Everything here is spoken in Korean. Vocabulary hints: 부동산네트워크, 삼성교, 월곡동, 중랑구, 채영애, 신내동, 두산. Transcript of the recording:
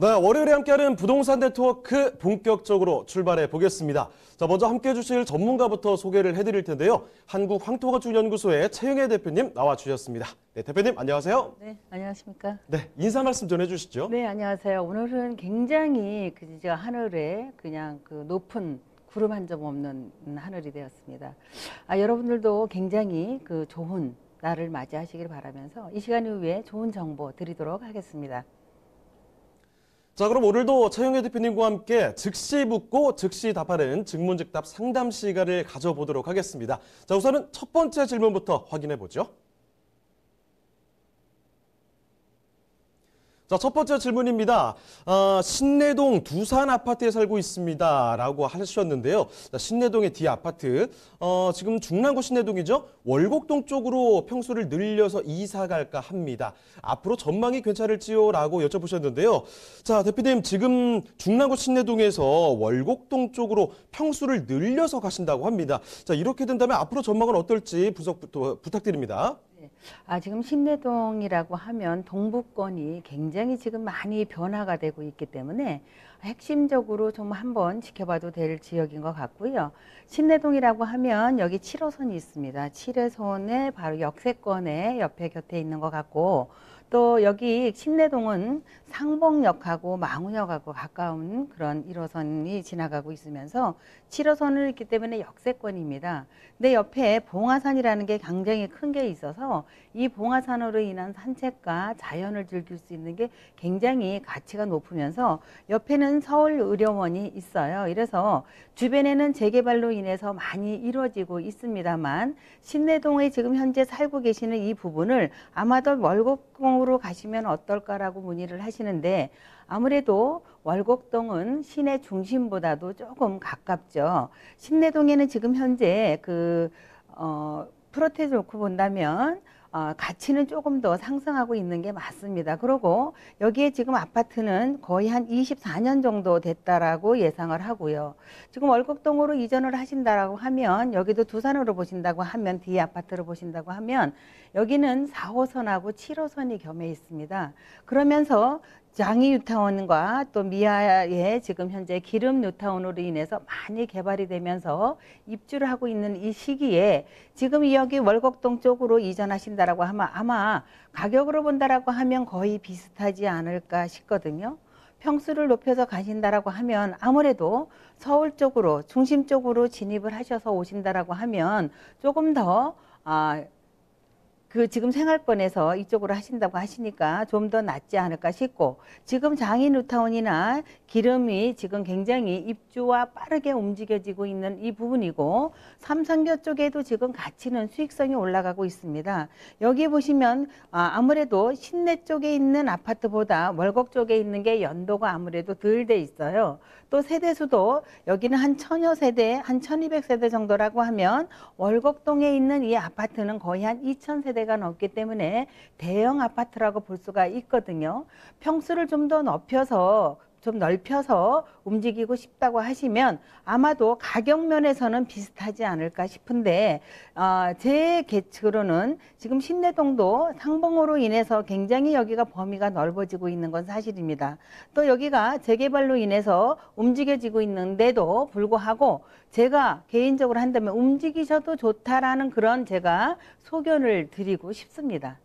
네, 월요일에 함께하는 부동산 네트워크 본격적으로 출발해 보겠습니다. 자, 먼저 함께해 주실 전문가부터 소개를 해드릴 텐데요. 한국황토건축연구소의 채영애 대표님 나와주셨습니다. 네, 대표님 안녕하세요. 네, 안녕하십니까. 네, 인사 말씀 전해주시죠. 네, 안녕하세요. 오늘은 굉장히 그저 하늘에 그냥 그 높은 구름 한 점 없는 하늘이 되었습니다. 아, 여러분들도 굉장히 그 좋은 날을 맞이하시길 바라면서 이 시간 이후에 좋은 정보 드리도록 하겠습니다. 자, 그럼 오늘도 채영애 대표님과 함께 즉시 묻고 즉시 답하는 즉문즉답 상담 시간을 가져보도록 하겠습니다. 자, 우선은 첫 번째 질문부터 확인해보죠. 자, 첫 번째 질문입니다. 신내동 두산 아파트에 살고 있습니다. 라고 하셨는데요. 자, 신내동의 D 아파트. 지금 중랑구 신내동이죠. 월곡동 쪽으로 평수를 늘려서 이사 갈까 합니다. 앞으로 전망이 괜찮을지요? 라고 여쭤보셨는데요. 자, 대표님, 지금 중랑구 신내동에서 월곡동 쪽으로 평수를 늘려서 가신다고 합니다. 자, 이렇게 된다면 앞으로 전망은 어떨지 분석부터 부탁드립니다. 아, 지금 신내동이라고 하면 동부권이 굉장히 지금 많이 변화가 되고 있기 때문에 핵심적으로 좀 한번 지켜봐도 될 지역인 것 같고요. 신내동이라고 하면 여기 7호선이 있습니다. 7호선에 바로 역세권에 옆에 곁에 있는 것 같고, 또 여기 신내동은 상봉역하고 망우역하고 가까운 그런 1호선이 지나가고 있으면서 7호선을 있기 때문에 역세권입니다. 근데 옆에 봉화산이라는 게 굉장히 큰 게 있어서 이 봉화산으로 인한 산책과 자연을 즐길 수 있는 게 굉장히 가치가 높으면서 옆에는 서울의료원이 있어요. 이래서 주변에는 재개발로 인해서 많이 이루어지고 있습니다만, 신내동에 지금 현재 살고 계시는 이 부분을 아마도 월곡동 으로 가시면 어떨까라고 문의를 하시는데, 아무래도 월곡동은 시내 중심보다도 조금 가깝죠. 신내동에는 지금 현재 그 프로테이즈 놓고 본다면 가치는 조금 더 상승하고 있는 게 맞습니다. 그리고 여기에 지금 아파트는 거의 한 24년 정도 됐다라고 예상을 하고요. 지금 월곡동으로 이전을 하신다라고 하면, 여기도 두산으로 보신다고 하면, D 아파트로 보신다고 하면, 여기는 4호선하고 7호선이 겸해 있습니다. 그러면서 장이뉴타운과 또 미아에 지금 현재 기름뉴타운으로 인해서 많이 개발이 되면서 입주를 하고 있는 이 시기에 지금 여기 월곡동 쪽으로 이전하신다라고 하면 아마 가격으로 본다라고 하면 거의 비슷하지 않을까 싶거든요. 평수를 높여서 가신다라고 하면 아무래도 서울 쪽으로 중심 쪽으로 진입을 하셔서 오신다라고 하면 조금 더 그 지금 생활권에서 이쪽으로 하신다고 하시니까 좀 더 낫지 않을까 싶고, 지금 장인뉴타운이나 기름이 지금 굉장히 입주와 빠르게 움직여지고 있는 이 부분이고, 삼성교 쪽에도 지금 가치는 수익성이 올라가고 있습니다. 여기 보시면 아무래도 신내 쪽에 있는 아파트보다 월곡 쪽에 있는 게 연도가 아무래도 덜 돼 있어요. 또 세대수도 여기는 한 1000여 세대, 한 1200세대 정도라고 하면 월곡동에 있는 이 아파트는 거의 한 2000세대 가 넘기 때문에 대형 아파트라고 볼 수가 있거든요. 평수를 좀 더 넓혀서 움직이고 싶다고 하시면 아마도 가격면에서는 비슷하지 않을까 싶은데, 제 계측으로는 지금 신내동도 상봉으로 인해서 굉장히 여기가 범위가 넓어지고 있는 건 사실입니다. 또 여기가 재개발로 인해서 움직여지고 있는데도 불구하고 제가 개인적으로 한다면 움직이셔도 좋다라는 그런 제가 소견을 드리고 싶습니다.